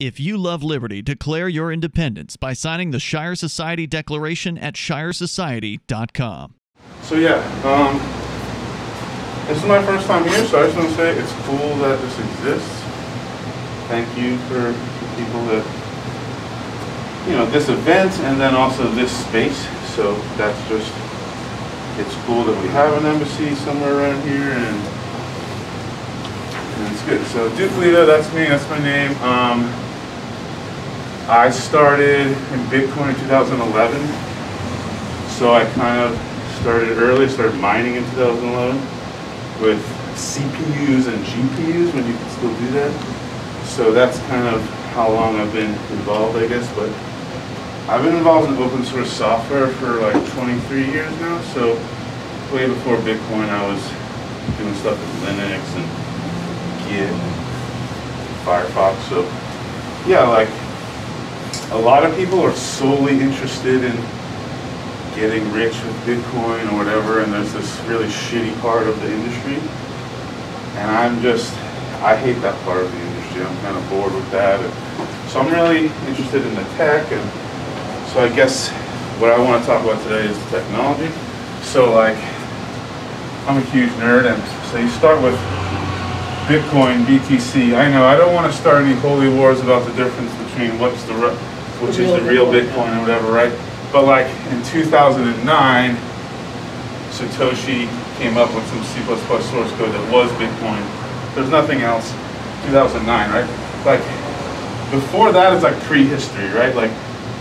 If you love liberty, declare your independence by signing the Shire Society Declaration at shiresociety.com. So yeah, this is my first time here, so I just want to say it's cool that this exists. Thank you for people that, you know, this event and then also this space. So that's just, it's cool that we have an embassy somewhere around here, and it's good. So Duke Leto, that's me, that's my name. I started in Bitcoin in 2011, so I kind of started early, started mining in 2011 with CPUs and GPUs when you could still do that. So that's kind of how long I've been involved, I guess. But I've been involved in open source software for like 23 years now, so way before Bitcoin I was doing stuff with Linux and Git and Firefox. So yeah, like, a lot of people are solely interested in getting rich with Bitcoin or whatever, and there's this really shitty part of the industry. And I'm just, I hate that part of the industry. I'm kind of bored with that. And so I'm really interested in the tech, and so I guess what I want to talk about today is the technology. So like, I'm a huge nerd, and so you start with Bitcoin, BTC. I know, I don't want to start any holy wars about the difference between what's the which is the real Bitcoin or whatever, right? But like in 2009, Satoshi came up with some C++ source code that was Bitcoin. There's nothing else. 2009, right? Like before that is like prehistory, right? Like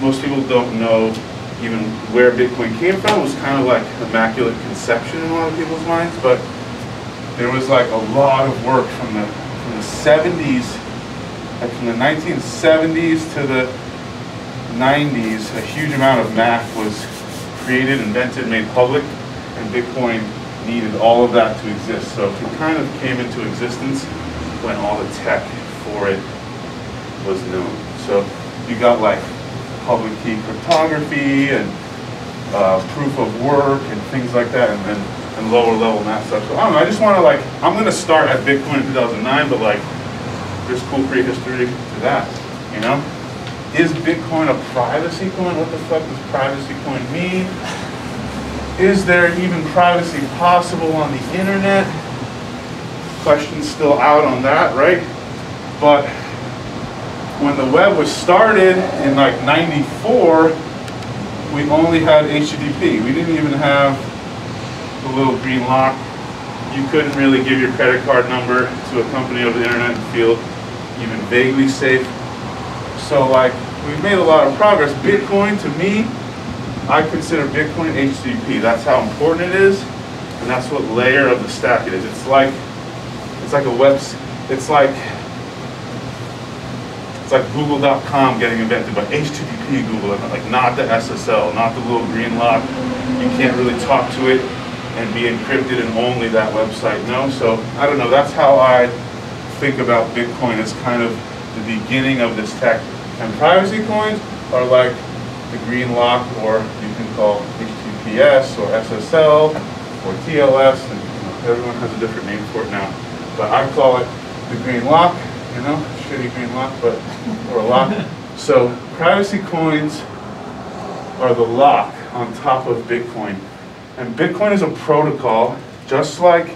most people don't know even where Bitcoin came from. It was kind of like immaculate conception in a lot of people's minds, but there was like a lot of work from the 70s, like from the 1970s to the 90s, a huge amount of math was created, invented, made public, and Bitcoin needed all of that to exist. So it kind of came into existence when all the tech for it was known. So you got like public key cryptography and proof of work and things like that, and then and lower level math stuff. So I don't know, I just want to like, I'm going to start at Bitcoin in 2009, but like there's cool prehistory to that, you know? Is Bitcoin a privacy coin? What the fuck does privacy coin mean? Is there even privacy possible on the internet? Question's still out on that, right? But when the web was started in like 94, we only had HTTP. We didn't even have the little green lock. You couldn't really give your credit card number to a company over the internet and feel even vaguely safe. So like, we've made a lot of progress. Bitcoin, to me, I consider Bitcoin HTTP. That's how important it is, and that's what layer of the stack it is. It's like a website. It's like Google.com getting invented by HTTP Google, like not the SSL, not the little green lock. You can't really talk to it and be encrypted and only that website. No, so I don't know. That's how I think about Bitcoin, as kind of the beginning of this tech. And privacy coins are like the green lock, or you can call HTTPS or SSL or TLS, and you know, everyone has a different name for it now. But I call it the green lock, you know, shitty green lock, but or lock. So privacy coins are the lock on top of Bitcoin. And Bitcoin is a protocol, just like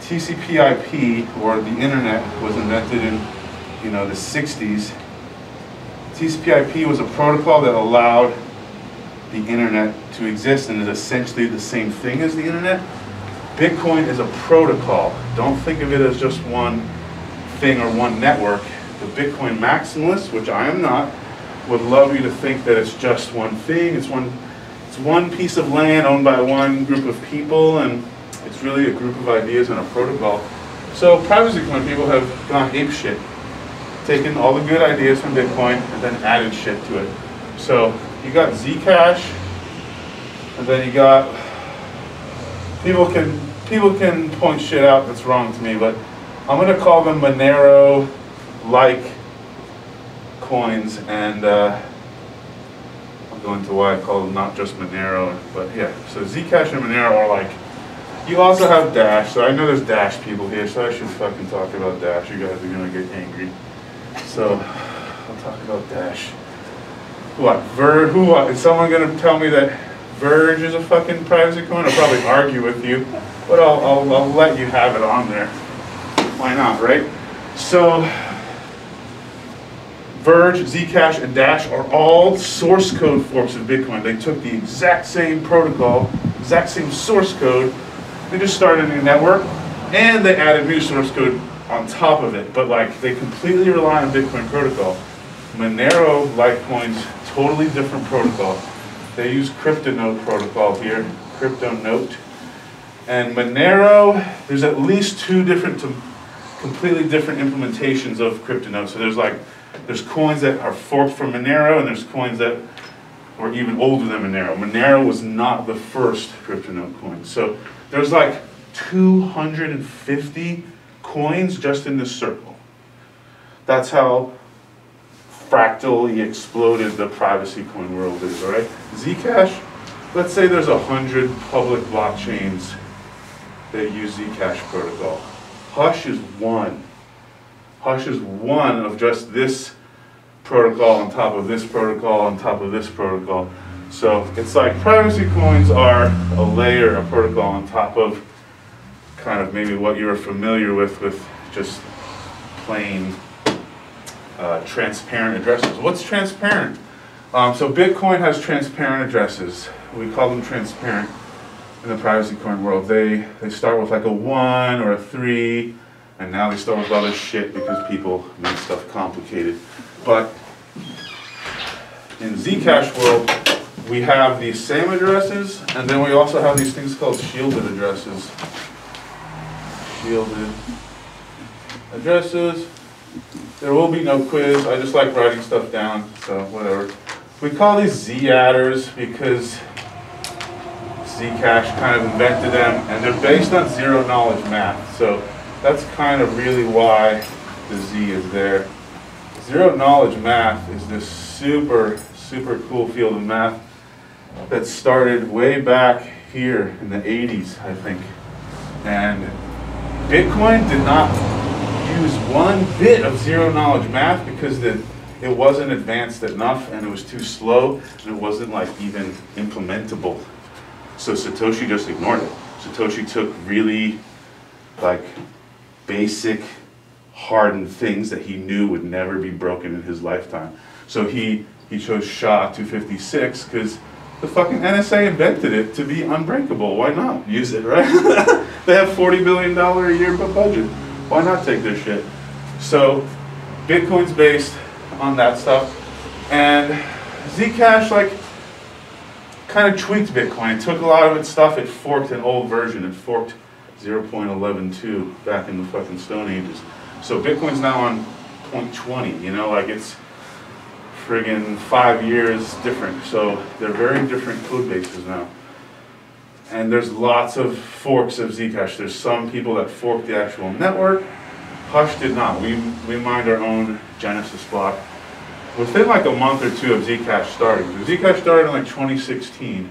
TCP/IP or the internet was invented in, you know, the 60s. TCP/IP was a protocol that allowed the internet to exist, and is essentially the same thing as the internet. Bitcoin is a protocol. Don't think of it as just one thing or one network. The Bitcoin maximalists, which I am not, would love you to think that it's just one thing. It's one piece of land owned by one group of people, and it's really a group of ideas and a protocol. So privacy coin people have gone ape shit, taken all the good ideas from Bitcoin and then added shit to it. So you got Zcash, and then you got people can point shit out that's wrong to me, but I'm gonna call them Monero-like coins, and I'll go into why I call them not just Monero, but yeah. So Zcash and Monero are like. You also have Dash, so I know there's Dash people here, so I should fucking talk about Dash. You guys are gonna get angry. So I'll talk about Dash. What? Verge? Who? Is someone going to tell me that Verge is a fucking privacy coin? I'll probably argue with you, but I'll let you have it on there. Why not, right? So, Verge, Zcash, and Dash are all source code forks of Bitcoin. They took the exact same protocol, exact same source code, they just started a new network, and they added new source code on top of it. But like, they completely rely on Bitcoin protocol. Monero, Litecoin's totally different protocol. They use CryptoNote protocol here, CryptoNote. And Monero, there's at least two different, completely different implementations of CryptoNote. So there's coins that are forked from Monero, and there's coins that are even older than Monero. Monero was not the first CryptoNote coin. So there's like 250 coins just in this circle. That's how fractally exploded the privacy coin world is, all right? Zcash, let's say there's 100 public blockchains that use Zcash protocol. Hush is one. Hush is one of just this protocol on top of this protocol on top of this protocol. So it's like privacy coins are a layer, a protocol on top of kind of maybe what you're familiar with just plain transparent addresses. What's transparent? So Bitcoin has transparent addresses. We call them transparent in the privacy coin world. They start with like a 1 or a 3, and now they start with other shit because people make stuff complicated. But in Zcash world, we have these same addresses, and then we also have these things called shielded addresses. Shielded addresses. There will be no quiz. I just like writing stuff down, so whatever. We call these Z-adders because Zcash kind of invented them, and they're based on zero-knowledge math. So that's kind of really why the Z is there. Zero-knowledge math is this super, super cool field of math that started way back here in the 80s, I think. And Bitcoin did not use one bit of zero-knowledge math because it wasn't advanced enough, and it was too slow, and it wasn't like even implementable. So Satoshi just ignored it. Satoshi took really like basic, hardened things that he knew would never be broken in his lifetime. So he chose SHA-256 because the fucking NSA invented it to be unbreakable. Why not use it, right? They have $40 billion a year budget. Why not take their shit? So Bitcoin's based on that stuff. And Zcash, like, kind of tweaked Bitcoin. It took a lot of its stuff. It forked an old version. It forked 0.112 back in the fucking Stone Ages. So Bitcoin's now on 0.20, you know, like it's friggin' 5 years different. So they're very different code bases now. And there's lots of forks of Zcash. There's some people that fork the actual network. Hush did not. We mined our own Genesis block. Within like a month or two of Zcash starting. Zcash started in like 2016,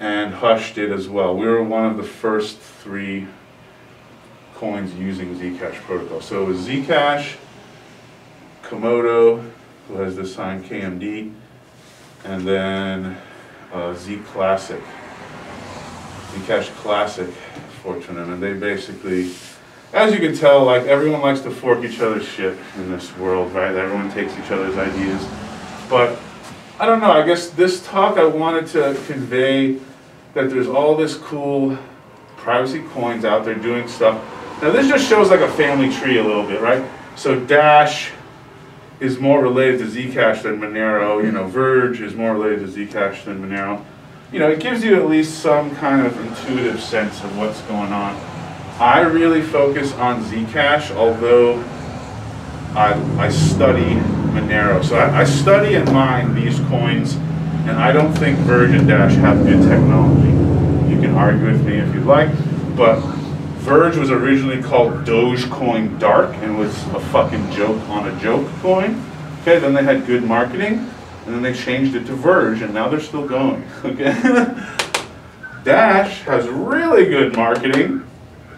and Hush did as well. We were one of the first three coins using Zcash protocol. So it was Zcash, Komodo, who has this sign KMD, and then Zclassic. Zcash Classic forked from them, and they basically, as you can tell, like everyone likes to fork each other's shit in this world, right? Everyone takes each other's ideas. But I don't know, I guess this talk I wanted to convey that there's all this cool privacy coins out there doing stuff. Now this just shows like a family tree a little bit, right? So Dash is more related to Zcash than Monero, you know, Verge is more related to Zcash than Monero. You know, it gives you at least some kind of intuitive sense of what's going on. I really focus on Zcash, although I study Monero. So I study and mine these coins, and I don't think Verge and Dash have good technology. You can argue with me if you'd like, but Verge was originally called Dogecoin Dark and was a fucking joke on a joke coin. Okay, then they had good marketing, and then they changed it to Verge, and now they're still going, okay? Dash has really good marketing,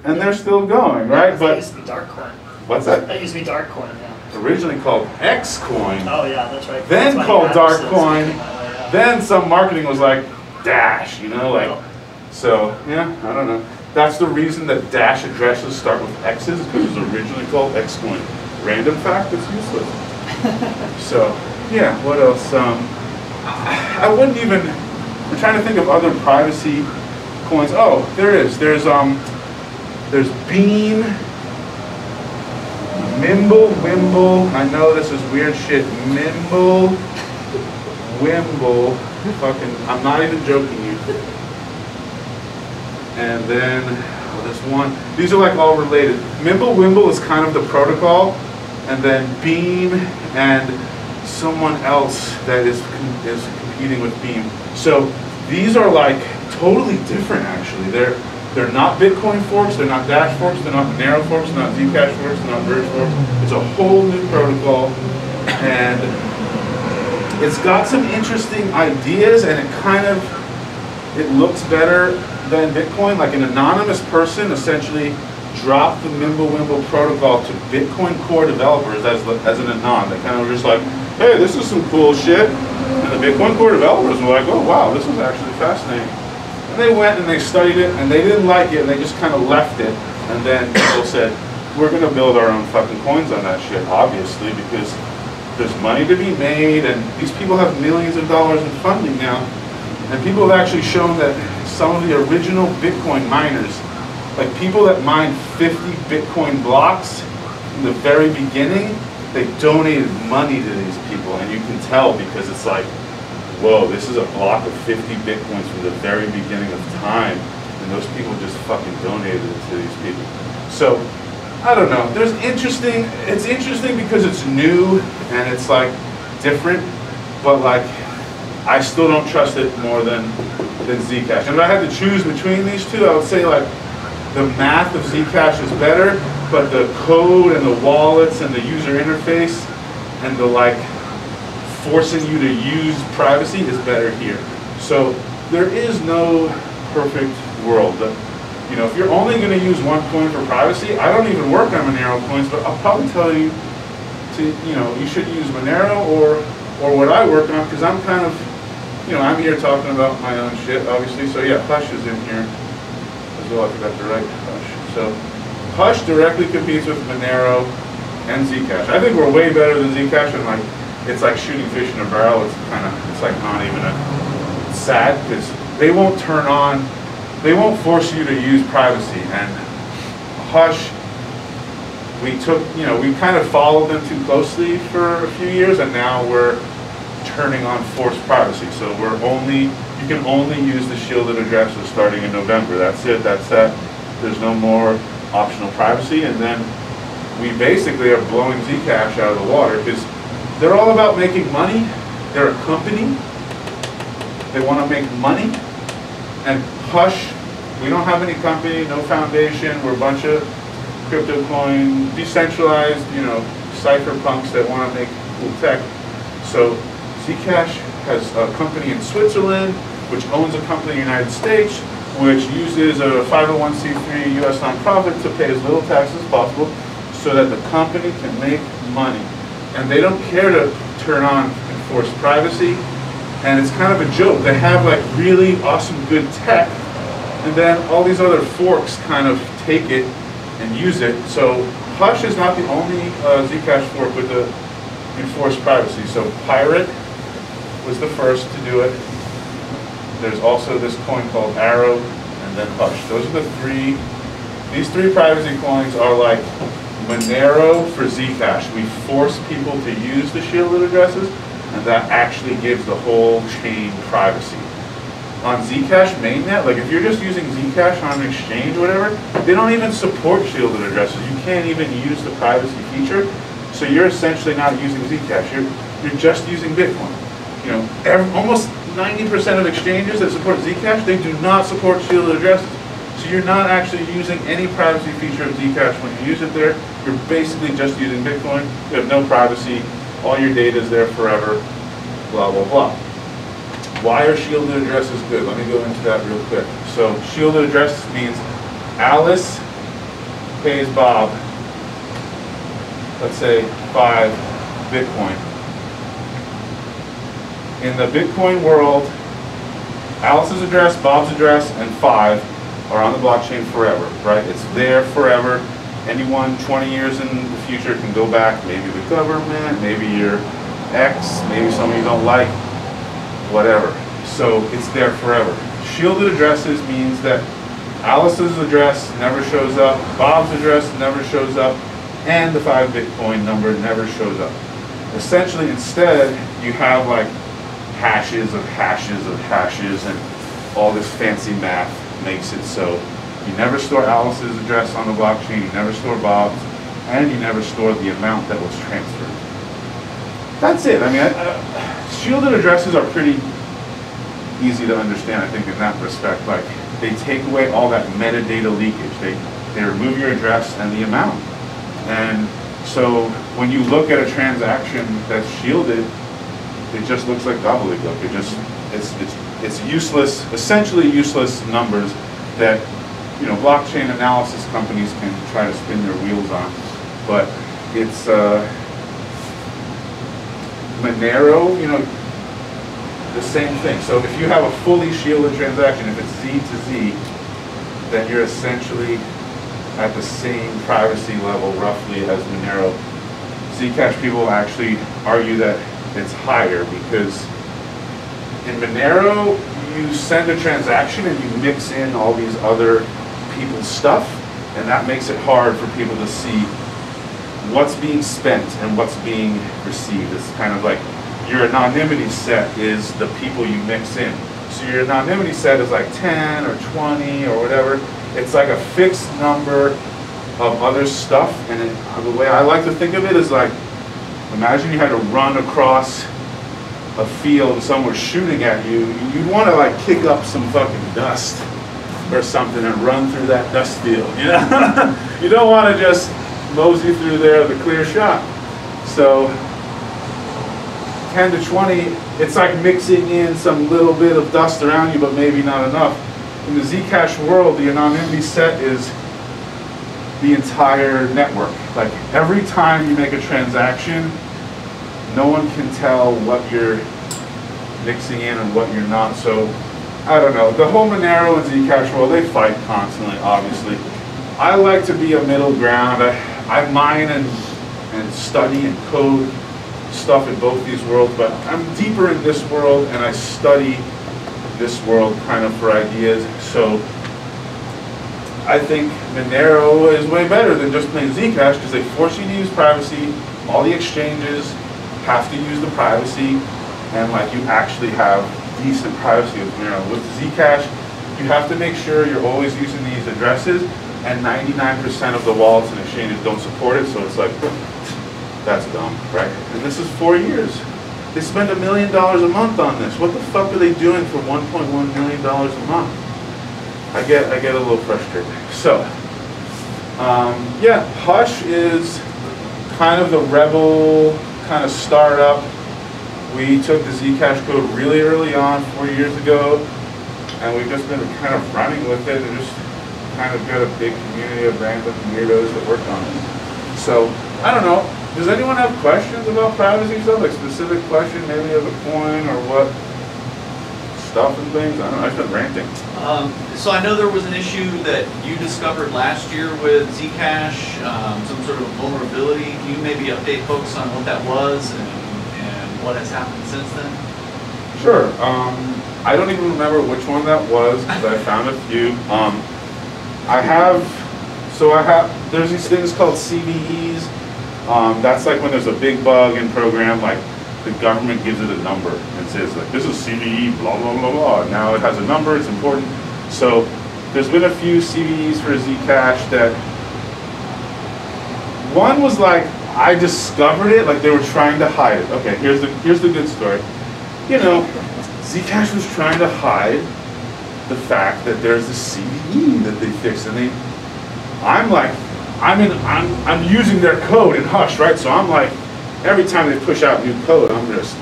and they're still going, right? But that used to be Darkcoin. What's that? That used to be Darkcoin now. originally called Xcoin. Oh yeah, that's right. Then that's called Darkcoin. Yeah. Then some marketing was like Dash, you know, like. So yeah, I don't know. That's the reason that Dash addresses start with X's, because it was originally called Xcoin. Random fact, it's useless. So yeah, what else? I wouldn't even. I'm trying to think of other privacy coins. Oh, there is. There's Beam. Mimblewimble. I know this is weird shit. Mimblewimble. Fucking, I'm not even joking you. And then oh, this one. These are like all related. Mimblewimble is kind of the protocol, and then Beam and someone else that is competing with Beam. So these are like totally different. Actually, they're not Bitcoin forks, they're not Dash forks, they're not Monero forks, they're not Zcash forks, they're not Verge forks. It's a whole new protocol, and it's got some interesting ideas, and it kind of, it looks better than Bitcoin. Like an anonymous person essentially dropped the Mimblewimble protocol to Bitcoin Core developers as an anon. They kind of were just like, hey, this is some cool shit. And the Bitcoin Core developers were like, oh wow, this is actually fascinating. And they went and they studied it, and they didn't like it, and they just kind of left it. And then people said, we're going to build our own fucking coins on that shit, obviously, because there's money to be made, and these people have millions of dollars in funding now. And people have actually shown that some of the original Bitcoin miners, like people that mined 50 Bitcoin blocks in the very beginning, they donated money to these people. And you can tell, because it's like, whoa, this is a block of 50 Bitcoins from the very beginning of time, and those people just fucking donated it to these people. So, I don't know, there's interesting, it's interesting because it's new, and it's like, different, but like, I still don't trust it more than Zcash. And if I had to choose between these two, I would say like, the math of Zcash is better, but the code and the wallets and the user interface and the like, forcing you to use privacy is better here. So there is no perfect world. You know, if you're only going to use one coin for privacy, I don't even work on Monero coins, but I'll probably tell you to, you know, you should use Monero or what I work on, because I'm kind of, you know, I'm here talking about my own shit, obviously. So yeah, Hush is in here as well. I forgot to write Hush. So Hush directly competes with Monero and Zcash. I think we're way better than Zcash, and like, it's like shooting fish in a barrel. It's kind of, it's like not even a, it's sad because they won't turn on, they won't force you to use privacy. And Hush, we took, you know, we kind of followed them too closely for a few years, and now we're turning on forced privacy. So we're only, you can only use the shielded addresses starting in November. That's it, that's that. There's no more optional privacy. And then we basically are blowing Zcash out of the water, because they're all about making money. They're a company. They want to make money. And Hush, we don't have any company, no foundation. We're a bunch of crypto coin, decentralized, you know, cypherpunks that want to make cool tech. So Zcash has a company in Switzerland, which owns a company in the United States, which uses a 501c3 US nonprofit to pay as little tax as possible so that the company can make money. And they don't care to turn on enforced privacy, and it's kind of a joke. They have like really awesome good tech, and then all these other forks kind of take it and use it. So Hush is not the only Zcash fork with the enforced privacy. So Pirate was the first to do it. There's also this coin called Arrow, and then Hush. Those are the three, these three privacy coins are like Monero for Zcash. We force people to use the shielded addresses, and that actually gives the whole chain privacy. On Zcash mainnet, like if you're just using Zcash on an exchange or whatever, they don't even support shielded addresses. You can't even use the privacy feature, so you're essentially not using Zcash. You're just using Bitcoin. You know, almost 90% of exchanges that support Zcash, they do not support shielded addresses. So you're not actually using any privacy feature of Zcash when you use it there. You're basically just using Bitcoin. You have no privacy. All your data is there forever, blah, blah, blah. Why are shielded addresses good? Let me go into that real quick. So shielded address means Alice pays Bob. let's say 5 Bitcoin. In the Bitcoin world, Alice's address, Bob's address, and 5 are on the blockchain forever, right? It's there forever. Anyone 20 years in the future can go back, maybe the government, maybe your ex, maybe someone you don't like, whatever. So it's there forever. Shielded addresses means that Alice's address never shows up, Bob's address never shows up, and the 5 Bitcoin number never shows up. Essentially, instead, you have like hashes of hashes of hashes, and all this fancy math makes it so you never store Alice's address on the blockchain, you never store Bob's, and you never store the amount that was transferred. That's it. I mean, shielded addresses are pretty easy to understand, I think, in that respect. Like, they take away all that metadata leakage. They remove your address and the amount. And so when you look at a transaction that's shielded, it just looks like gobbledygook. It just, it's useless, essentially useless numbers that, you know, blockchain analysis companies can try to spin their wheels on. But it's Monero, you know, the same thing. So if you have a fully shielded transaction, if it's Z to Z, then you're essentially at the same privacy level roughly as Monero. Zcash people actually argue that it's higher because in Monero, you send a transaction and you mix in all these other people's stuff, and that makes it hard for people to see what's being spent and what's being received. It's kind of like your anonymity set is the people you mix in. So your anonymity set is like 10 or 20 or whatever. It's like a fixed number of other stuff, and it, the way I like to think of it is like, imagine you had to run across a field and someone was shooting at you. You'd want to like kick up some fucking dust or something and run through that dust field, you know? You don't want to just mosey through there with a clear shot. So 10 to 20, it's like mixing in some little bit of dust around you, but maybe not enough. In the Zcash world, the anonymity set is the entire network. Like every time you make a transaction, no one can tell what you're mixing in and what you're not. So I don't know. The whole Monero and Zcash world, they fight constantly, obviously. I like to be a middle ground. I mine and study and code stuff in both these worlds, but I'm deeper in this world and I study this world kind of for ideas. So I think Monero is way better than just plain Zcash because they force you to use privacy. All the exchanges have to use the privacy, and like you actually have decent privacy with Monero. With Zcash, you have to make sure you're always using these addresses, and 99% of the wallets and exchanges don't support it, so it's like, that's dumb, right? And this is 4 years. They spend $1 million a month on this. What the fuck are they doing for $1.1 million a month? I get a little frustrated. So, yeah, Hush is kind of the rebel kind of startup. We took the Zcash code really early on 4 years ago, and we've just been kind of running with it and just kind of got a big community of random weirdos that work on it. So, I don't know. Does anyone have questions about privacy stuff? Like specific question, maybe of a coin or what stuff and things? I don't know, I've been ranting. So I know there was an issue that you discovered last year with Zcash, some sort of vulnerability. Can you maybe update folks on what that was and what has happened since then? Sure. I don't even remember which one that was because I found a few. There's these things called CVEs. That's like when there's a big bug in program, like the government gives it a number and says, like, this is CVE, blah, blah, blah, blah. Now it has a number, it's important. So there's been a few CVEs for Zcash that, one was like, I discovered it, like they were trying to hide it. Okay, here's the good story. You know, Zcash was trying to hide the fact that there's this CVE that they fixed, and I'm using their code in Hush, right? So I'm like, every time they push out new code, I'm just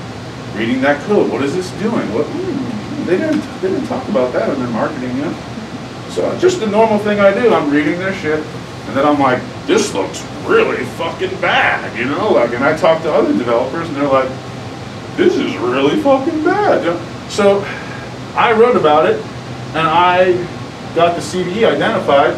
reading that code. What is this doing? They didn't talk about that in their marketing, you know? So just the normal thing I do, I'm reading their shit, And then I'm like, this looks really fucking bad, you know? Like, and I talk to other developers and they're like, this is really fucking bad. You know? So I wrote about it and I got the CVE identified.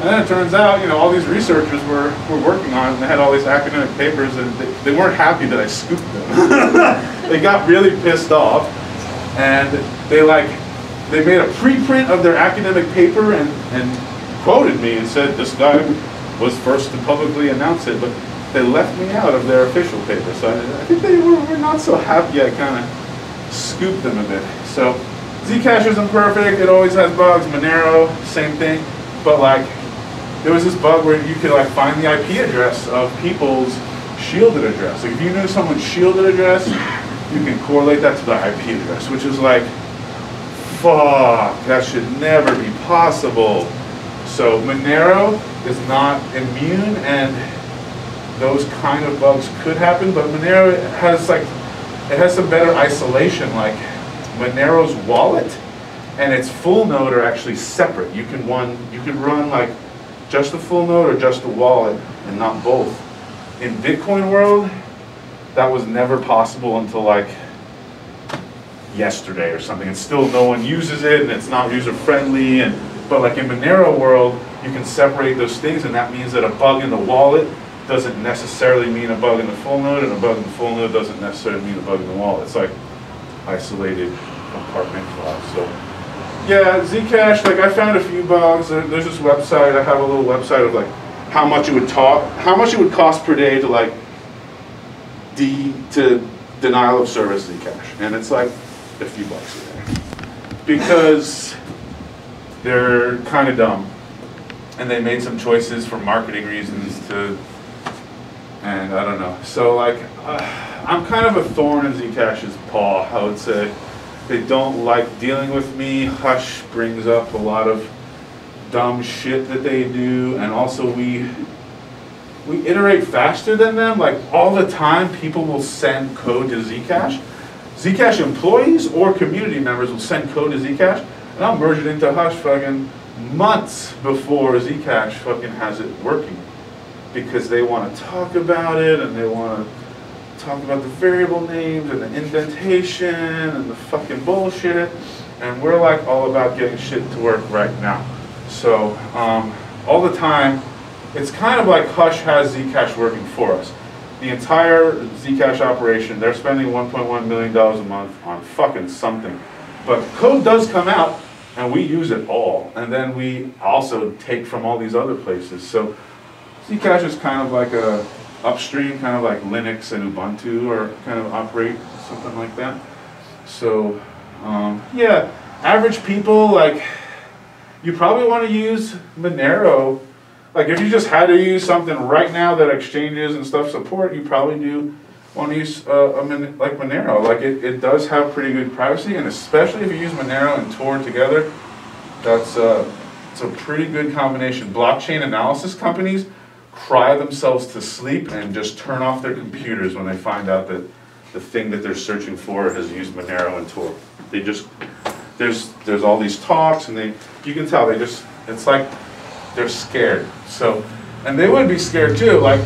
And then it turns out, you know, all these researchers were working on it, and they had all these academic papers, and they weren't happy that I scooped them. They got really pissed off, and they made a preprint of their academic paper and quoted me and said this guy was first to publicly announce it, but they left me out of their official paper. So I think they were not so happy I kind of scooped them a bit. So Zcash isn't perfect, it always has bugs. Monero, same thing, but like, there was this bug where you could like find the IP address of people's shielded address. Like if you knew someone's shielded address, you can correlate that to the IP address, which is like, fuck, that should never be possible. So Monero is not immune, and those kind of bugs could happen, but Monero has like, it has some better isolation, like Monero's wallet and its full node are actually separate. You can run like just the full node or just the wallet and not both. In Bitcoin world, that was never possible until like yesterday or something, and still no one uses it and it's not user friendly, but like in Monero world, you can separate those things, and that means that a bug in the wallet doesn't necessarily mean a bug in the full node, and a bug in the full node doesn't necessarily mean a bug in the wallet. It's like isolated, compartmentalized. So yeah, Zcash, like I found a few bugs. There's this website, I have a little website of like how much it would cost per day to like denial of service Zcash, and it's like a few bucks a day because they're kind of dumb and they made some choices for marketing reasons and I don't know. So like I'm kind of a thorn in Zcash's paw, I would say. They don't like dealing with me. Hush brings up a lot of dumb shit that they do, and also we iterate faster than them. Like all the time, people will send code to Zcash. Zcash employees or community members will send code to Zcash, and I'll merge it into Hush fucking months before Zcash fucking has it working, because they want to talk about it and they want to talk about the variable names and the indentation and the fucking bullshit, and we're like all about getting shit to work right now. So all the time, it's kind of like Hush has Zcash working for us. The entire Zcash operation, they're spending $1.1 million a month on fucking something. But code does come out, and we use it all. And then we also take from all these other places. So Zcash is kind of like a upstream, kind of like Linux and Ubuntu, or kind of operate something like that. So yeah, average people, like you probably want to use Monero. Like if you just had to use something right now that exchanges and stuff support, you probably do want to use like Monero. Like it does have pretty good privacy, and especially if you use Monero and Tor together, that's it's a pretty good combination. Blockchain analysis companies cry themselves to sleep and just turn off their computers when they find out that the thing that they're searching for has used Monero and Tor. They just, there's all these talks, and you can tell they just, it's like they're scared. So, and they would be scared too. Like,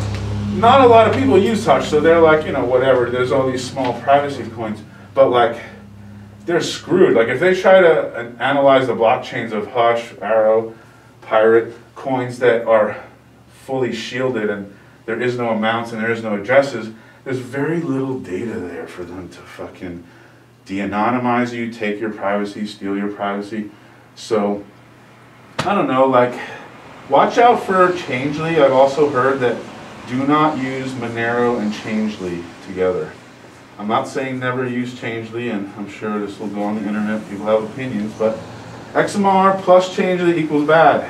not a lot of people use Hush, so they're like, you know, whatever, there's all these small privacy coins, but like, they're screwed. Like if they try to analyze the blockchains of Hush, Arrow, Pirate, coins that are fully shielded and there is no amounts and there is no addresses, there's very little data there for them to fucking de-anonymize you, take your privacy, steal your privacy. So, I don't know, like, watch out for Changelly. I've also heard that do not use Monero and Changelly together. I'm not saying never use Changelly, and I'm sure this will go on the internet, people have opinions, but XMR plus Changelly equals bad.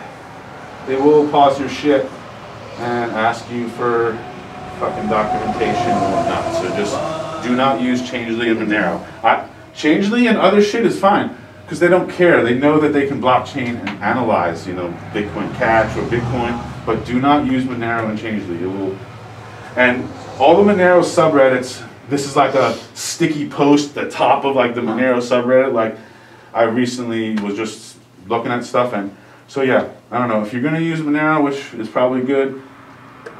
They will pause your shit and ask you for fucking documentation and whatnot. So just do not use Changelly and Monero. Changelly and other shit is fine, because they don't care. They know that they can blockchain and analyze, you know, Bitcoin Cash or Bitcoin, but do not use Monero and Changelly. It will, and all the Monero subreddits, this is like a sticky post at the top of like the Monero subreddit. Like I recently was just looking at stuff, and so yeah, I don't know, if you're going to use Monero, which is probably good,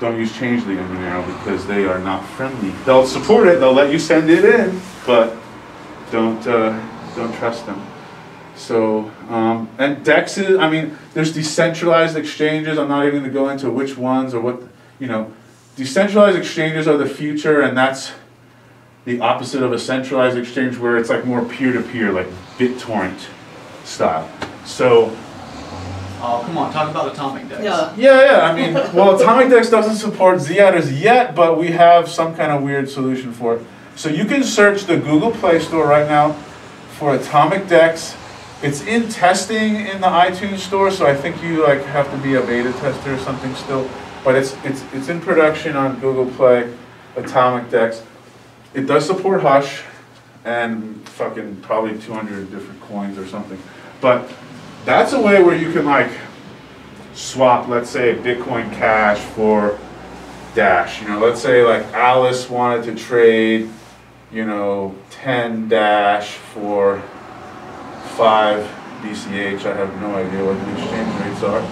don't use Changelly in Monero because they are not friendly. They'll support it, they'll let you send it in, but don't trust them. So, and DEXs, I mean, there's decentralized exchanges. I'm not even going to go into which ones or what, you know. Decentralized exchanges are the future, and that's the opposite of a centralized exchange where it's like more peer-to-peer, like BitTorrent style. So... oh, come on, talk about Atomic Dex. Yeah, yeah, yeah. I mean, well, Atomic Dex doesn't support Z-adders yet, but we have some kind of weird solution for it. So you can search the Google Play Store right now for Atomic Dex. It's in testing in the iTunes store, so I think you like have to be a beta tester or something still. But it's in production on Google Play, Atomic Dex. It does support Hush and fucking probably 200 different coins or something. But that's a way where you can like swap, let's say, Bitcoin Cash for Dash. You know, let's say like Alice wanted to trade, you know, 10 Dash for 5 BCH. I have no idea what the exchange rates are.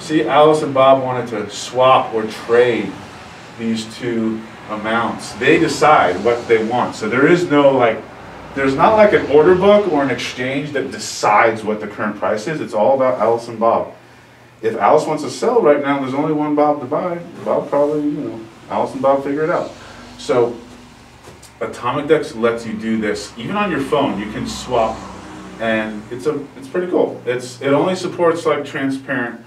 See, Alice and Bob wanted to swap or trade these two amounts. They decide what they want. So there is no like, there's not like an order book or an exchange that decides what the current price is. It's all about Alice and Bob. If Alice wants to sell right now, there's only one Bob to buy. Bob probably, you know, Alice and Bob figure it out. So Atomic Dex lets you do this. Even on your phone, you can swap, and it's pretty cool. It only supports like transparent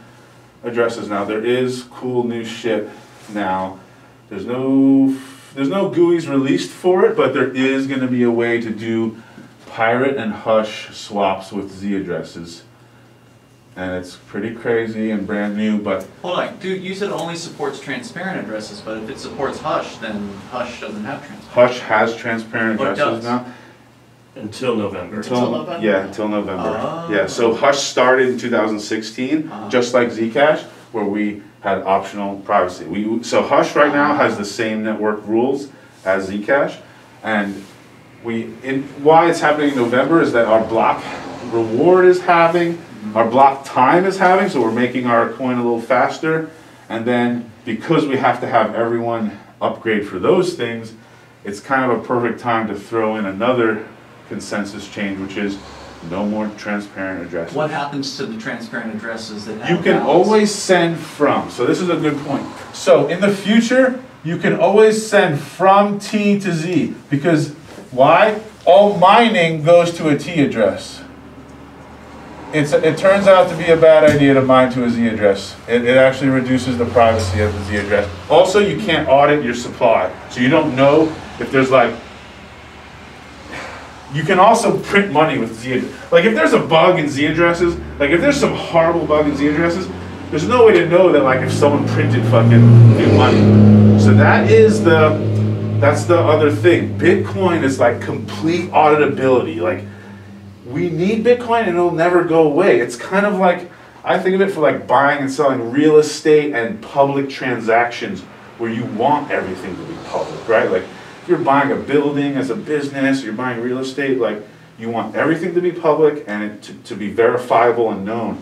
addresses now. There is cool new shit now. There's no GUIs released for it, but there is going to be a way to do Pirate and Hush swaps with Z addresses, and it's pretty crazy and brand new. But hold on, dude, you said it only supports transparent addresses, but if it supports Hush, then Hush doesn't have transparent. Hush has transparent addresses now. Until November. Yeah, until November. Yeah, so Hush started in 2016, just like Zcash, where we had optional privacy. So Hush right now has the same network rules as Zcash, and why it's happening in November is that our block reward is halving, our block time is halving, so we're making our coin a little faster, and then because we have to have everyone upgrade for those things, it's kind of a perfect time to throw in another consensus change, which is no more transparent addresses. What happens to the transparent addresses that you can always send from? So this is a good point. So in the future, you can always send from T to Z, because why? All mining goes to a T address. It turns out to be a bad idea to mine to a Z address. It actually reduces the privacy of the Z address. Also, you can't audit your supply, so you don't know if there's like... You can also print money with Z addresses. Like if there's a bug in Z addresses, like if there's some horrible bug in Z addresses, there's no way to know that like if someone printed fucking new money. So that's the other thing. Bitcoin is like complete auditability. Like we need Bitcoin and it'll never go away. It's kind of like, I think of it for like buying and selling real estate and public transactions where you want everything to be public, right? Like, if you're buying a building as a business, you're buying real estate, like you want everything to be public and it to be verifiable and known.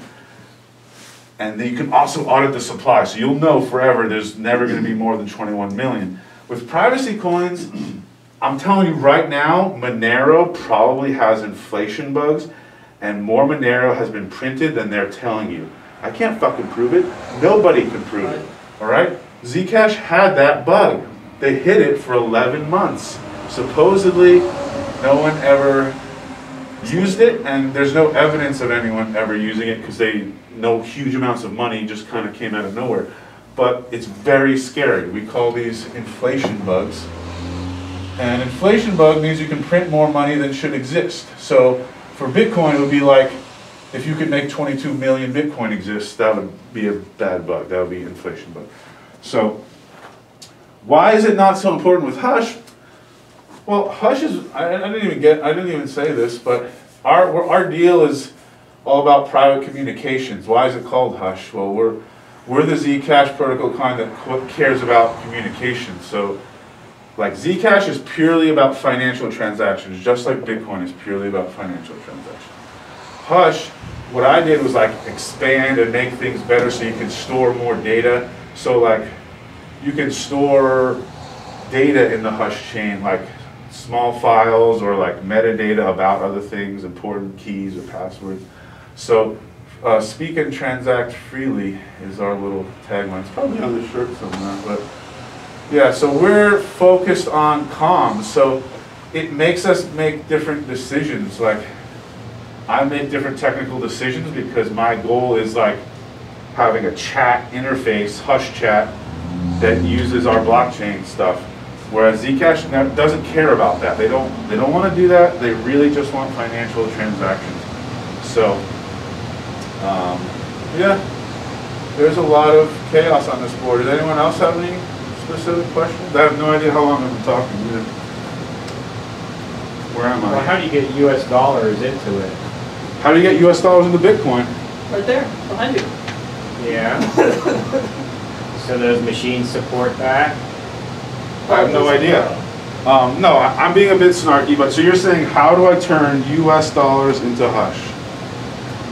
And then you can also audit the supply, so you'll know forever there's never going to be more than 21 million. With privacy coins, I'm telling you right now, Monero probably has inflation bugs, and more Monero has been printed than they're telling you. I can't fucking prove it. Nobody could prove it, all right? Zcash had that bug. They hid it for 11 months. Supposedly, no one ever used it, and there's no evidence of anyone ever using it because no huge amounts of money just kind of came out of nowhere. But it's very scary. We call these inflation bugs. And inflation bug means you can print more money than should exist. So for Bitcoin, it would be like, if you could make 22 million Bitcoin exist, that would be a bad bug. That would be inflation bug. So why is it not so important with Hush? Well, Hush is, I didn't even say this, but our deal is all about private communications. Why is it called Hush? Well, we're the Zcash protocol kind that cares about communication. So, like Zcash is purely about financial transactions, just like Bitcoin is purely about financial transactions. Hush what I did was like expand and make things better so you can store more data. So like you can store data in the Hush chain, like small files or like metadata about other things, important keys or passwords. So speak and transact freely is our little tagline. It's probably on the shirt somewhere, but yeah, so we're focused on comms. So it makes us make different decisions. Like I make different technical decisions because my goal is like having a chat interface, Hush chat, that uses our blockchain stuff. Whereas Zcash doesn't care about that. They don't want to do that. They really just want financial transactions. So, yeah, there's a lot of chaos on this board. Does anyone else have any specific questions? I have no idea how long I've been talking either. Where am I? Well, how do you get US dollars into it? How do you get US dollars into Bitcoin? Right there, behind you. Yeah. So those machines support that? I have no idea. No, I'm being a bit snarky, but so you're saying, how do I turn US dollars into Hush?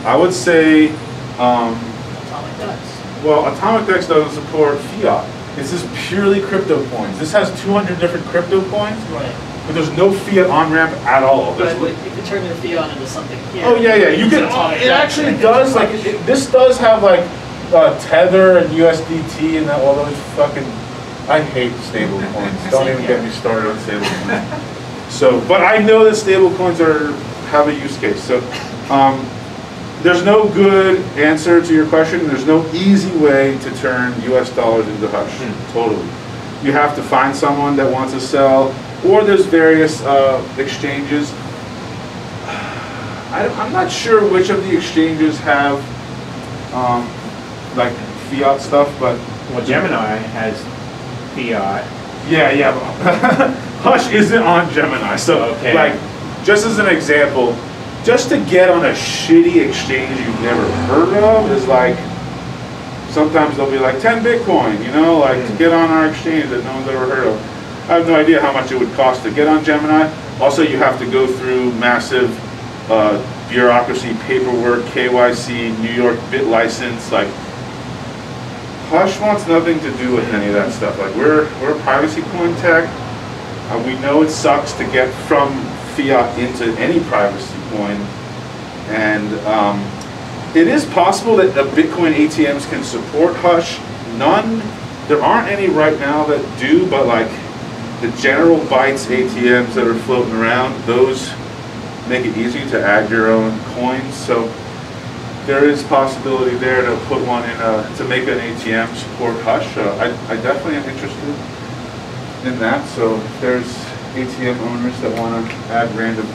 I would say, Atomic Dex. Well, Atomic Dex doesn't support fiat. This is purely crypto coins. This has 200 different crypto coins, right. But there's no fiat on-ramp at all. But you can turn your fiat into something. Yeah. Oh yeah, yeah. You can. It actually does. Like this does have like Tether and USDT and all those fucking. I hate stable coins. Don't even get me started on stable coins. So, but I know that stable coins have a use case. So, there's no good answer to your question. There's no easy way to turn U.S. dollars into Hush. Totally. You have to find someone that wants to sell, or there's various exchanges. I'm not sure which of the exchanges have like fiat stuff, but well, Gemini has. Fiat. Yeah, yeah. Hush isn't on Gemini, so okay. Like, just as an example, just to get on a shitty exchange you've never heard of is like, sometimes they'll be like 10 Bitcoin, you know, like to get on our exchange that no one's ever heard of. I have no idea how much it would cost to get on Gemini. Also, you have to go through massive bureaucracy, paperwork, KYC, New York bit license, like. Hush wants nothing to do with any of that stuff. Like we're a privacy coin tech. We know it sucks to get from fiat into any privacy coin, and it is possible that the Bitcoin ATMs can support Hush. None, there aren't any right now that do. But like the General Bytes ATMs that are floating around, those make it easy to add your own coins. So. There is possibility there to put one in to make an ATM support Hush. I definitely am interested in that. So if there's ATM owners that want to add random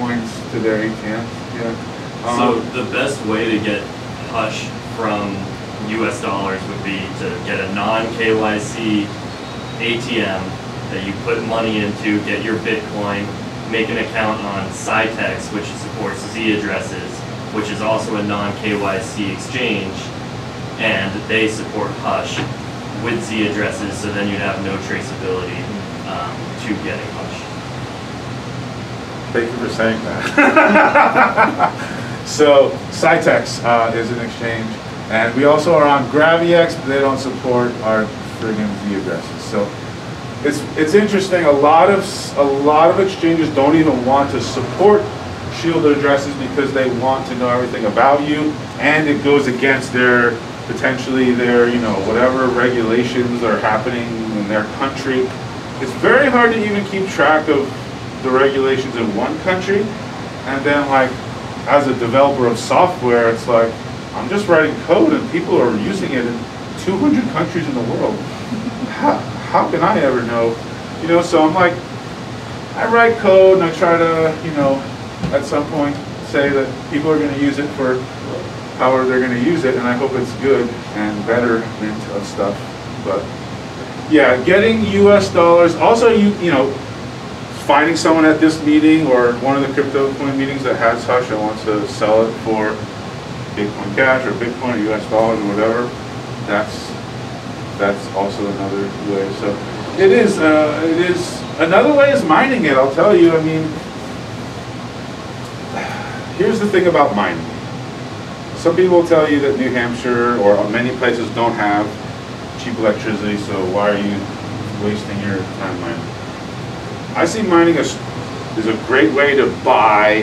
coins to their ATMs, yeah. So the best way to get Hush from US dollars would be to get a non-KYC ATM that you put money into, get your Bitcoin, make an account on Scitex, which supports Z addresses, which is also a non-KYC exchange, and they support Hush with Z addresses, so then you'd have no traceability to getting Hush. Thank you for saying that. So, Scitex is an exchange, and we also are on GravyX, but they don't support our friggin' Z addresses. So, it's interesting. A lot of exchanges don't even want to support shield addresses because they want to know everything about you, and it goes against their you know, whatever regulations are happening in their country. It's very hard to even keep track of the regulations in one country, and then like as a developer of software, it's like I'm just writing code and people are using it in 200 countries in the world. How can I ever know? You know, so I'm like, I write code and I try to, you know, at some point say that people are going to use it for however they're going to use it, and I hope it's good and betterment of stuff. But yeah, getting US dollars, also you know, finding someone at this meeting or one of the crypto coin meetings that has Hush and wants to sell it for Bitcoin Cash or Bitcoin or US dollars or whatever, that's also another way. So it is another way is mining it, I'll tell you. I mean, here's the thing about mining. Some people will tell you that New Hampshire or many places don't have cheap electricity, so why are you wasting your time mining? I see mining is a great way to buy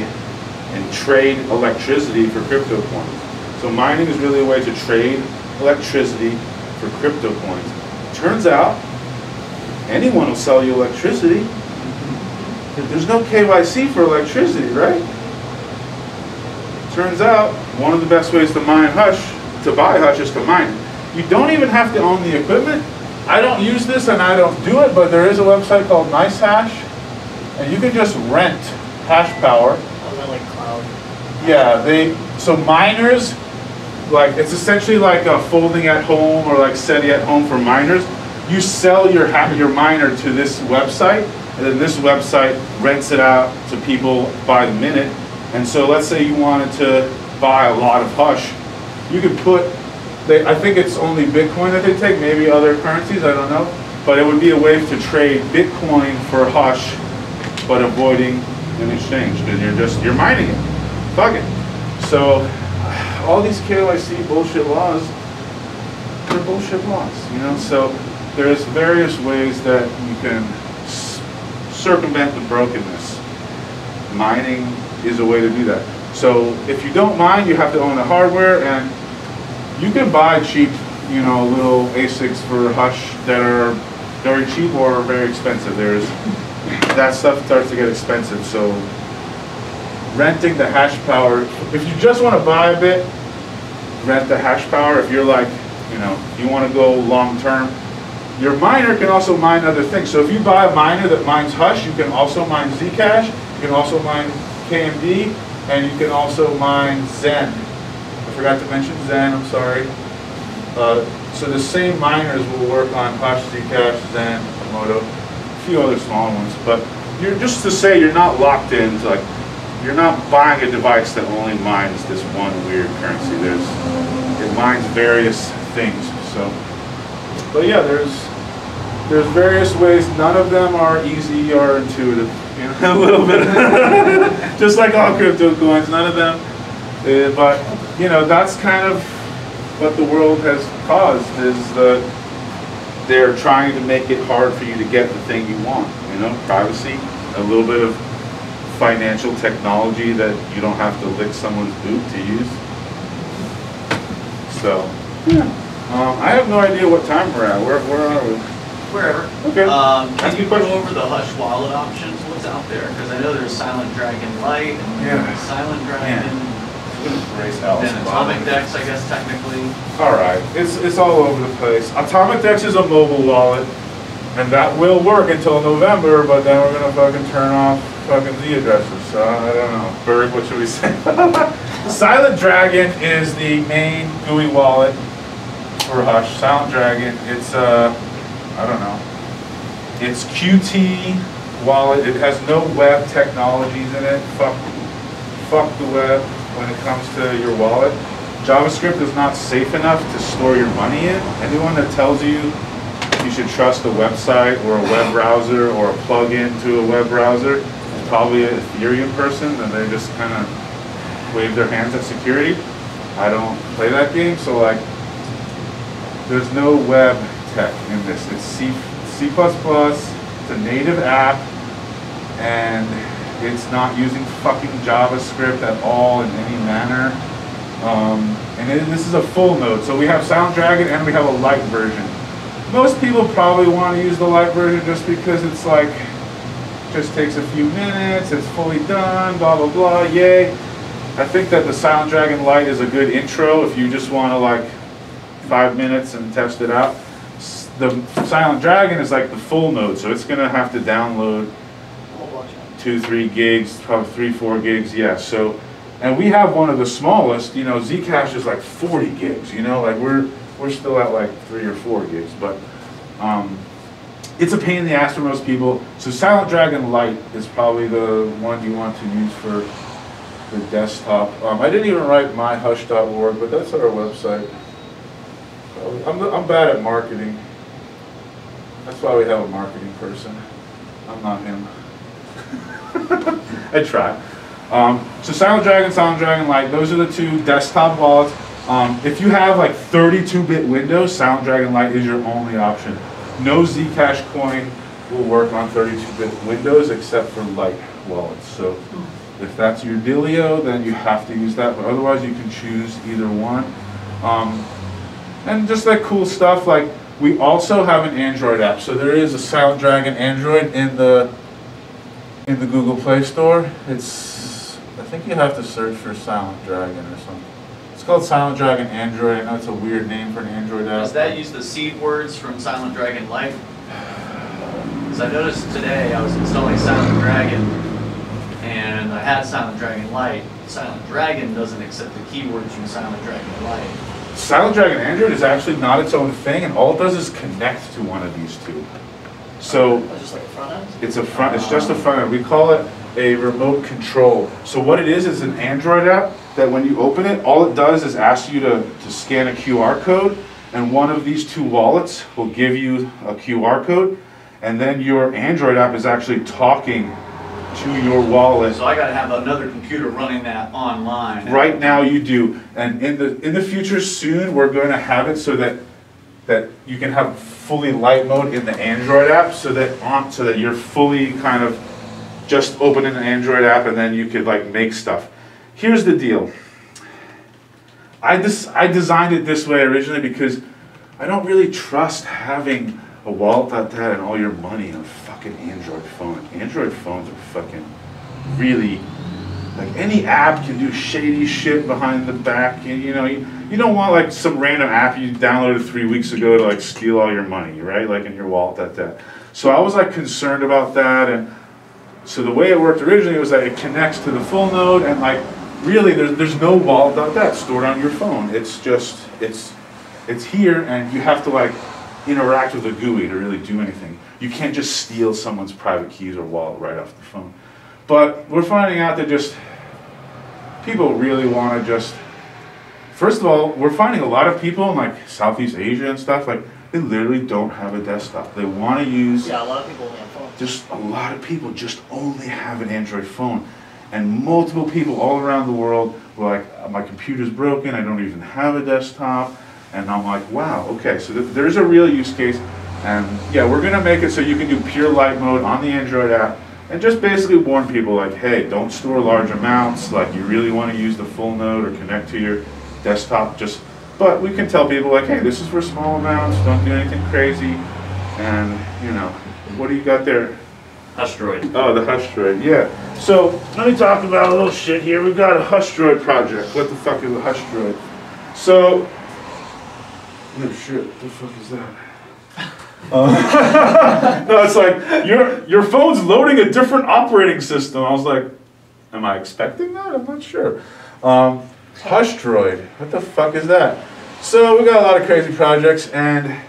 and trade electricity for crypto coins. So mining is really a way to trade electricity for crypto coins. Turns out, anyone will sell you electricity. There's no KYC for electricity, right? Turns out, one of the best ways to mine Hush, to buy Hush, is to mine it. You don't even have to own the equipment. I don't use this and I don't do it, but there is a website called NiceHash, and you can just rent hash power. Yeah, so miners, like, it's essentially like a folding at home or like SETI at home for miners. You sell your miner to this website, and then this website rents it out to people by the minute. And so let's say you wanted to buy a lot of Hush. You could put, I think it's only Bitcoin that they take, maybe other currencies, I don't know. But it would be a way to trade Bitcoin for Hush, but avoiding an exchange, because you're mining it. Fuck it. So all these KYC bullshit laws, they're bullshit laws, you know? So there's various ways that you can circumvent the brokenness. Mining is a way to do that. So if you don't mine, you have to own the hardware, and you can buy cheap, you know, little ASICs for Hush that are very cheap or very expensive. That stuff starts to get expensive, so renting the hash power, if you just want to buy a bit, rent the hash power. If you're like, you know, you want to go long term, your miner can also mine other things. So if you buy a miner that mines Hush, you can also mine Zcash, you can also mine KMD, and you can also mine Zen. I forgot to mention Zen, I'm sorry. So the same miners will work on Hush, Zcash, Zen, Komodo, a few other small ones. But you're just to say you're not locked in, like, you're not buying a device that only mines this one weird currency. It mines various things. So, but yeah, there's various ways. None of them are easy or intuitive. You know, a little bit. Just like all crypto coins, none of them. But you know, that's kind of what the world has caused, is that they're trying to make it hard for you to get the thing you want. You know, privacy, a little bit of financial technology that you don't have to lick someone's boot to use. So, yeah. I have no idea what time we're at. Where are we? Wherever. Okay. Can you go over the Hush wallet options? What's out there? Because I know there's Silent Dragon Lite, and Silent Dragon, and Atomic Dex, I guess, technically. All right. It's all over the place. Atomic Dex is a mobile wallet, and that will work until November, but then we're going to fucking turn off fucking Z addresses, so I don't know. Berg, what should we say? Silent Dragon is the main GUI wallet for Hush. Silent Dragon, it's I don't know. It's Qt wallet. It has no web technologies in it. Fuck the web when it comes to your wallet. JavaScript is not safe enough to store your money in. Anyone that tells you should trust a website or a web browser or a plug-in to a web browser, probably an Ethereum person, and they just kind of wave their hands at security. I don't play that game, so like, there's no web tech in this. It's C++, it's a native app, and it's not using fucking JavaScript at all in any manner. This is a full node, so we have Silent Dragon and we have a light version. Most people probably want to use the light version just because it's like, just takes a few minutes, it's fully done, blah, blah, blah, yay. I think that the Silent Dragon Lite is a good intro if you just want to like 5 minutes and test it out. The Silent Dragon is like the full node, so it's going to have to download 2-3 gigs, probably 3-4 gigs, yeah. So, and we have one of the smallest, you know, Zcash is like 40 gigs, you know, like we're still at like 3 or 4 gigs, but it's a pain in the ass for most people. So Silent Dragon Lite is probably the one you want to use for the desktop. I didn't even write myhush.org, but that's our website. I'm bad at marketing. That's why we have a marketing person. I'm not him. I try. So Silent Dragon Lite, those are the two desktop wallets. If you have like 32-bit Windows, Silent Dragon Lite is your only option. No Zcash coin will work on 32-bit Windows except for Lite wallets. So if that's your dealio, then you have to use that, but otherwise you can choose either one. And just like cool stuff, like we also have an Android app. So there is a Silent Dragon Android in the Google Play Store. It's, I think you have to search for Silent Dragon or something. It's called Silent Dragon Android. I know it's a weird name for an Android app. Does that use the seed words from Silent Dragon Lite? Because I noticed today I was installing Silent Dragon and I had Silent Dragon Lite. Silent Dragon doesn't accept the keywords from Silent Dragon Lite. Silent Dragon Android is actually not its own thing, and all it does is connect to one of these two. So just like front end? It's a front. It's just a front end. We call it a remote control. So what it is an Android app that when you open it, all it does is ask you to scan a QR code, and one of these two wallets will give you a QR code, and then your Android app is actually talking to your wallet. So I got to have another computer running that online. Right now you do, and in the future soon we're going to have it so that you can have fully light mode in the Android app, so that you're fully kind of just opening an Android app, and then you could like make stuff. Here's the deal. I designed it this way originally because I don't really trust having a wallet like that and all your money on a fucking Android phone. Android phones are fucking really, like, any app can do shady shit behind the back. You know, you don't want like some random app you downloaded 3 weeks ago to like steal all your money, right? Like in your wallet like that. So I was like concerned about that, and so the way it worked originally was that it connects to the full node, and like really there's no wallet like that stored on your phone. It's just it's here, and you have to like interact with the GUI to really do anything. You can't just steal someone's private keys or wallet right off the phone. But we're finding out that just people really want to just, first of all, we're finding a lot of people in like Southeast Asia and stuff, like they literally don't have a desktop. They want to use, yeah, a lot of people have phones. Just a lot of people just only have an Android phone. And multiple people all around the world were like, my computer's broken, I don't even have a desktop. And I'm like, wow, okay, so there's a real use case. And yeah, we're gonna make it so you can do pure light mode on the Android app. And just basically warn people like, hey, don't store large amounts, like you really want to use the full node or connect to your desktop. Just, but we can tell people like, hey, this is for small amounts, don't do anything crazy. And you know, what do you got there? HushDroid. Oh, the HushDroid, yeah. So let me talk about a little shit here. We've got a HushDroid project. What the fuck is a HushDroid? So, oh shit, what the fuck is that? No, it's like your phone's loading a different operating system. I was like, am I expecting that? I'm not sure. HushDroid, what the fuck is that? So we got a lot of crazy projects, and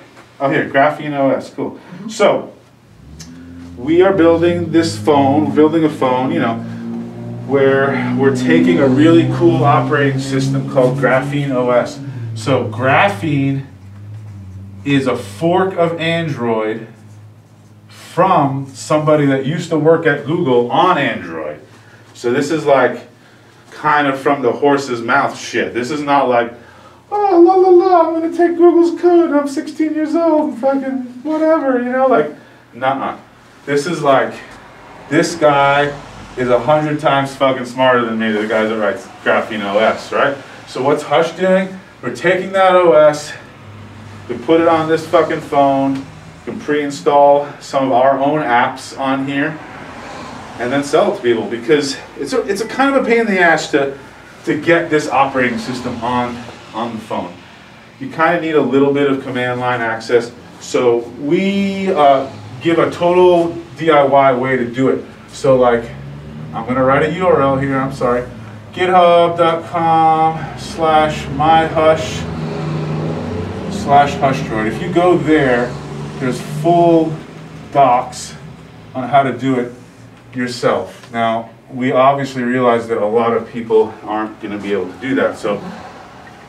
oh here, Graphene OS, cool. So we are building this phone, building a phone, you know, where we're taking a really cool operating system called Graphene OS. So Graphene is a fork of Android from somebody that used to work at Google on Android. So this is like kind of from the horse's mouth shit. This is not like, oh, la la la, I'm gonna take Google's code, I'm 16 years old, fucking whatever, you know, like, nuh-uh. This is like, this guy is 100 times fucking smarter than me, the guy that writes Graphene OS, right? So what's Hush doing? We're taking that OS, we put it on this fucking phone, you can pre-install some of our own apps on here, and then sell it to people, because it's a kind of a pain in the ass to get this operating system on the phone. You kind of need a little bit of command line access, so we give a total DIY way to do it. So like, I'm gonna write a URL here, I'm sorry, github.com/myhush/HushDroid. If you go there, there's full docs on how to do it yourself. Now, we obviously realize that a lot of people aren't going to be able to do that. So,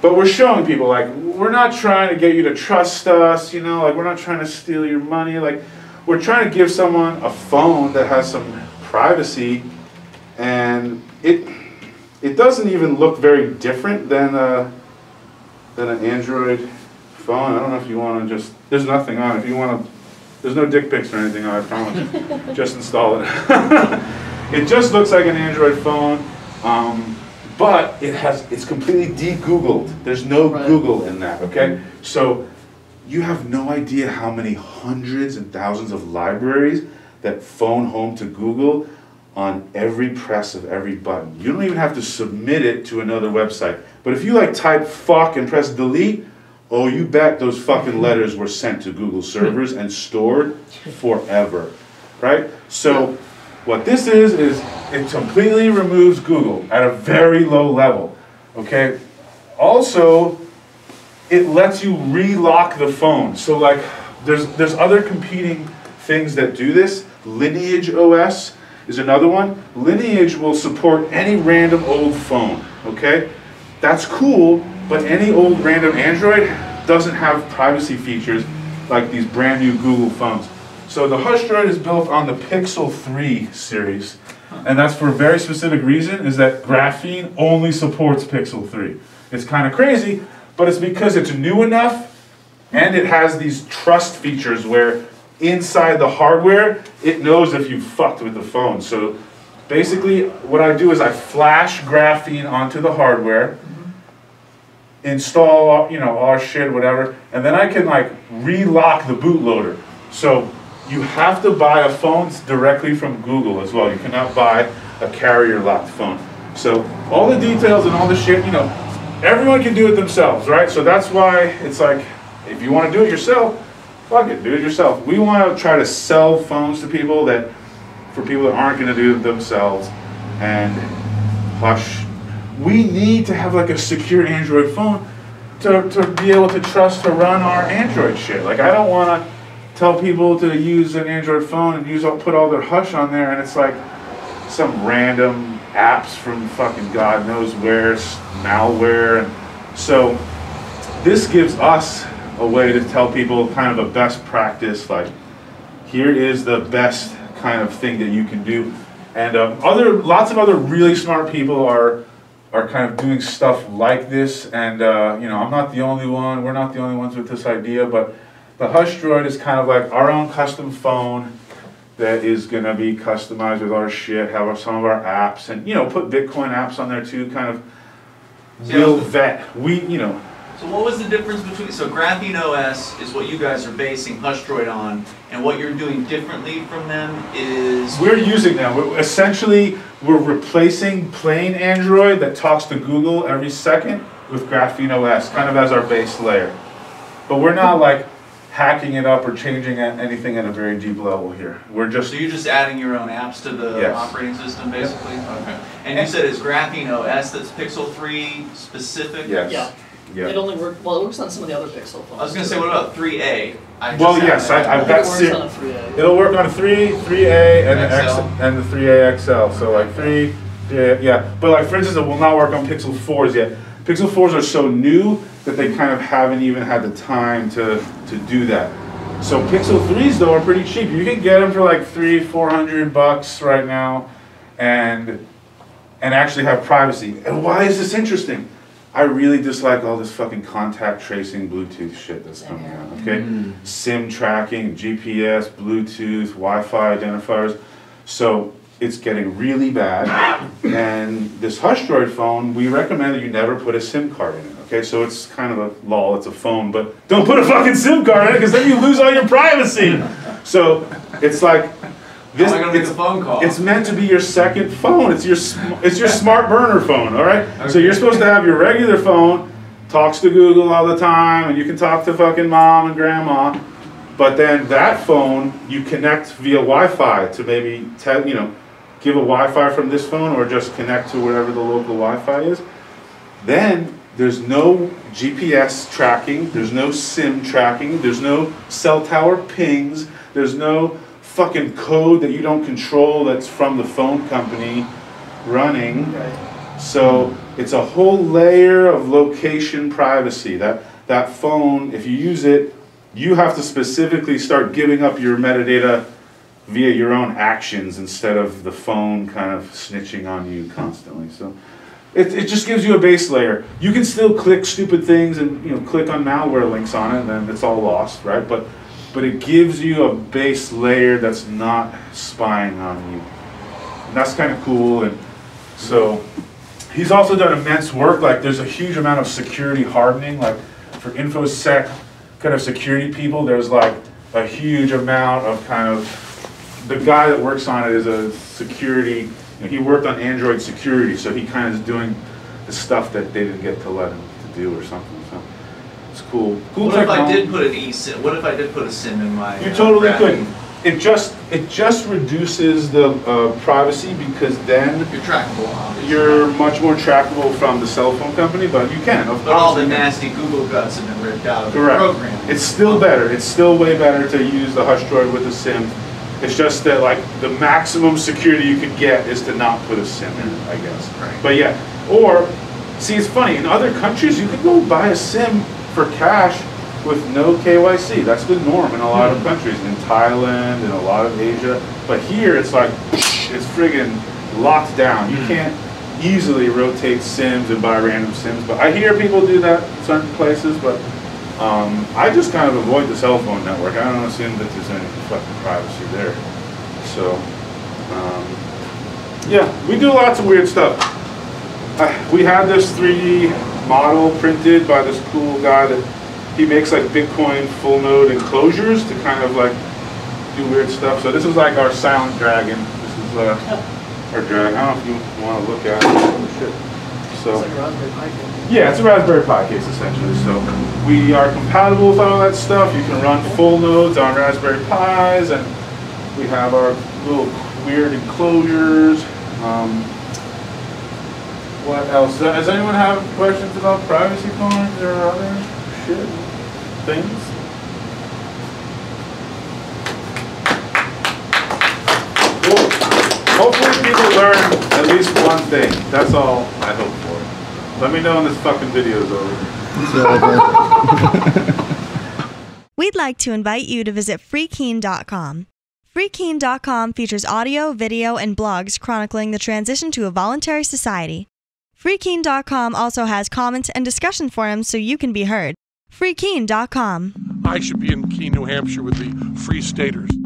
but we're showing people, like, we're not trying to get you to trust us, you know, like, we're not trying to steal your money. Like, we're trying to give someone a phone that has some privacy and it doesn't even look very different than an Android phone. I don't know if you want to just, there's nothing on it. If you want to, there's no dick pics or anything on it, I promise. Just install it. It just looks like an Android phone, but it's completely de-Googled. There's no Google in that, okay? So you have no idea how many hundreds and thousands of libraries that phone home to Google on every press of every button. You don't even have to submit it to another website. But if you like type fuck and press delete, oh, you bet those fucking letters were sent to Google servers and stored forever, right? So what this is it completely removes Google at a very low level, okay? Also, it lets you relock the phone. So like, there's other competing things that do this. Lineage OS is another one. Lineage will support any random old phone, okay? That's cool, but any old random Android doesn't have privacy features like these brand new Google phones. So the HushDroid is built on the Pixel 3 series, and that's for a very specific reason, is that Graphene only supports Pixel 3. It's kind of crazy, but it's because it's new enough, and it has these trust features where inside the hardware, it knows if you fucked with the phone. So basically, what I do is I flash Graphene onto the hardware, install, you know, our shit, whatever, and then I can like relock the bootloader. So you have to buy a phone directly from Google as well. You cannot buy a carrier-locked phone. So all the details and all the shit, you know, everyone can do it themselves, right? So that's why it's like, if you want to do it yourself, fuck it, do it yourself. We want to try to sell phones to people that, for people that aren't going to do it themselves. And Hush, we need to have like a secure Android phone to be able to trust to run our Android shit. Like, I don't want to tell people to use an Android phone and put all their Hush on there, and it's like some random apps from fucking God knows where, malware. And so this gives us a way to tell people kind of a best practice, like, here is the best kind of thing that you can do. And lots of other really smart people are kind of doing stuff like this, and you know, I'm not the only one, we're not the only ones with this idea, but the HushDroid is kind of like our own custom phone that is going to be customized with our shit, have some of our apps, and, you know, put Bitcoin apps on there too, kind of build that. You know. So what was the difference between, so Graphene OS is what you guys are basing HushDroid on, and what you're doing differently from them is? We're using them. Essentially, we're replacing plain Android that talks to Google every second with Graphene OS, kind of as our base layer. But we're not like hacking it up or changing anything at a very deep level here. We're just, so you're just adding your own apps to the operating system, basically? Yep. Okay. And you said it's Graphene OS that's Pixel 3 specific? Yes. Yeah. Yep. It only worked, well, it works on some of the other Pixel phones. I was going to say, what about 3A? Well, yes, I've got it. It'll work on 3A, and the 3A XL. So like 3A, yeah. But like, for instance, it will not work on Pixel 4s yet. Pixel 4s are so new that they kind of haven't even had the time to do that. So Pixel 3s, though, are pretty cheap. You can get them for like $300-400 right now, and actually have privacy. And why is this interesting? I really dislike all this fucking contact tracing Bluetooth shit that's coming out, okay? SIM tracking, GPS, Bluetooth, Wi-Fi identifiers. So it's getting really bad. And this HushDroid phone, we recommend that you never put a SIM card in it, okay? So it's kind of a lull, it's a phone, but don't put a fucking SIM card in it because then you lose all your privacy. So it's like, this, it's a phone call. It's meant to be your second phone. It's your smart burner phone, all right? Okay. So you're supposed to have your regular phone, talks to Google all the time, and you can talk to fucking mom and grandma. But then that phone, you connect via Wi-Fi to maybe, you know, give a Wi-Fi from this phone or just connect to wherever the local Wi-Fi is. Then there's no GPS tracking. There's no SIM tracking. There's no cell tower pings. There's no fucking code that you don't control that's from the phone company running. So it's a whole layer of location privacy. That phone, if you use it, you have to specifically start giving up your metadata via your own actions instead of the phone kind of snitching on you constantly. So it just gives you a base layer. You can still click stupid things and, you know, click on malware links on it, and then it's all lost, right? But it gives you a base layer that's not spying on you. And that's kind of cool. And so he's also done immense work. Like, there's a huge amount of security hardening. Like, for InfoSec kind of security people, there's like a huge amount of kind of, the guy that works on it is a security, he worked on Android security, so he kind of is doing the stuff that they didn't get to let him to do or something. So it's cool. What if I did put a SIM in my? You totally could. It just reduces the privacy, because then you're trackable. Obviously. You're much more trackable from the cell phone company, but you can. But all the nasty Google guts have been ripped out of the program. It's still better. It's still way better to use the HushDroid with a SIM. It's just that, like, the maximum security you could get is to not put a SIM in it, I guess. Right. But yeah, or, see, it's funny, in other countries you could go buy a SIM for cash with no KYC. That's the norm in a lot of countries, in Thailand, in a lot of Asia. But here it's like, it's friggin' locked down. You can't easily rotate SIMs and buy random SIMs. But I hear people do that in certain places, but I just kind of avoid the cell phone network. I don't assume that there's any fucking privacy there. So, yeah, we do lots of weird stuff. We had this 3D model printed by this cool guy that he makes like Bitcoin full node enclosures to kind of like do weird stuff. So this is like our Silent Dragon. This is our dragon. I don't know if you want to look at it. Oh, shit. So, it's like a Raspberry Pi case. Yeah, it's a Raspberry Pi case essentially. So we are compatible with all that stuff. You can run full nodes on Raspberry Pis, and we have our little weird enclosures. What else? Does anyone have questions about privacy coins or other shit things? Hopefully people learn at least one thing. That's all I hope for. Let me know when this fucking video is over. We'd like to invite you to visit Freekeen.com. Freekeen.com features audio, video, and blogs chronicling the transition to a voluntary society. Freekeen.com also has comments and discussion forums so you can be heard. Freekeen.com. I should be in Keene, New Hampshire with the Free Staters.